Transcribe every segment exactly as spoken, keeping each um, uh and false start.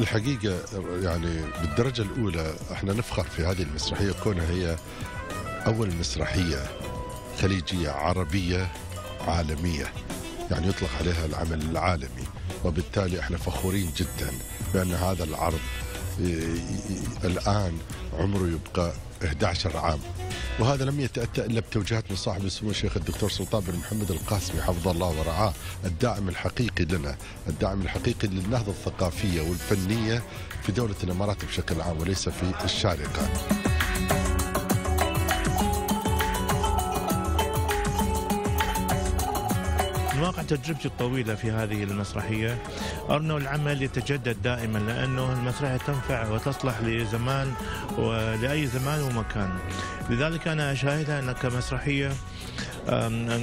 الحقيقة يعني بالدرجة الأولى احنا نفخر في هذه المسرحية كونها هي أول مسرحية خليجية عربية عالمية، يعني يطلق عليها العمل العالمي، وبالتالي احنا فخورين جدا بأن هذا العرض الآن عمره يبقى إحدى عشر عام، وهذا لم يتأتى إلا بتوجيهات من صاحب السمو الشيخ الدكتور سلطان بن محمد القاسمي حفظه الله ورعاه، الداعم الحقيقي لنا، الداعم الحقيقي للنهضة الثقافية والفنية في دولة الإمارات بشكل عام وليس في الشارقة. من واقع تجربتي الطويلة في هذه المسرحية أرى العمل يتجدد دائما، لأنه المسرحية تنفع وتصلح لزمان ولأي زمان ومكان، لذلك أنا أشاهدها أنها كمسرحية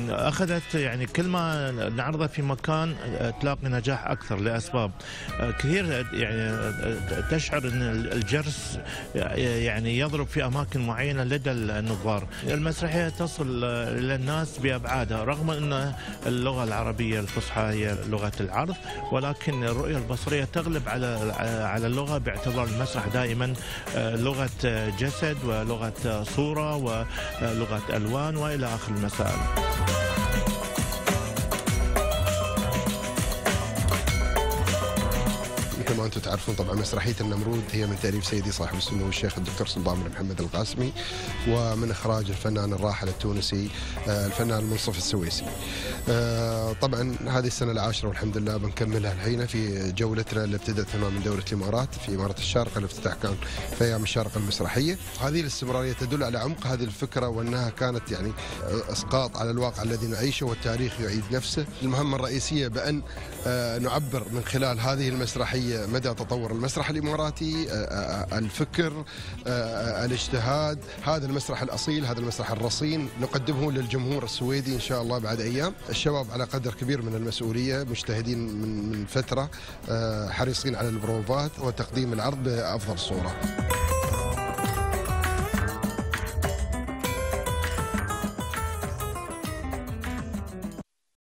أخذت، يعني كل ما نعرضها في مكان تلاقي نجاح أكثر لأسباب كثير، يعني تشعر أن الجرس يعني يضرب في أماكن معينة لدى النظار. المسرحية تصل إلى الناس بأبعادها، رغم أن اللغة العربية الفصحى هي لغة العرض، ولكن الرؤية البصرية تغلب على على اللغة، باعتبار المسرح دائما لغة جسد ولغة صورة ولغة ألوان وإلى آخر المسائل. مثل ما أنتم تعرفون طبعا مسرحية النمرود هي من تأليف سيدي صاحب السمو الشيخ الدكتور سلطان بن محمد القاسمي، ومن إخراج الفنان الراحل التونسي الفنان منصف السويسي. طبعا هذه السنة العاشرة والحمد لله بنكملها الحين في جولتنا اللي ابتدت هنا من دولة الإمارات في إمارة الشارقة، الافتتاح كان في أيام الشارقة المسرحية. هذه الاستمرارية تدل على عمق هذه الفكرة، وأنها كانت يعني إسقاط على الواقع الذي نعيشه والتاريخ يعيد نفسه. المهمة الرئيسية بأن نعبر من خلال هذه المسرحية مدى تطور المسرح الإماراتي، الفكر، الاجتهاد، هذا المسرح الأصيل، هذا المسرح الرصين نقدمه للجمهور السويدي إن شاء الله بعد أيام. الشباب على قدر كبير من المسؤولية، مجتهدين من فترة، حريصين على البروفات وتقديم العرض بأفضل صورة.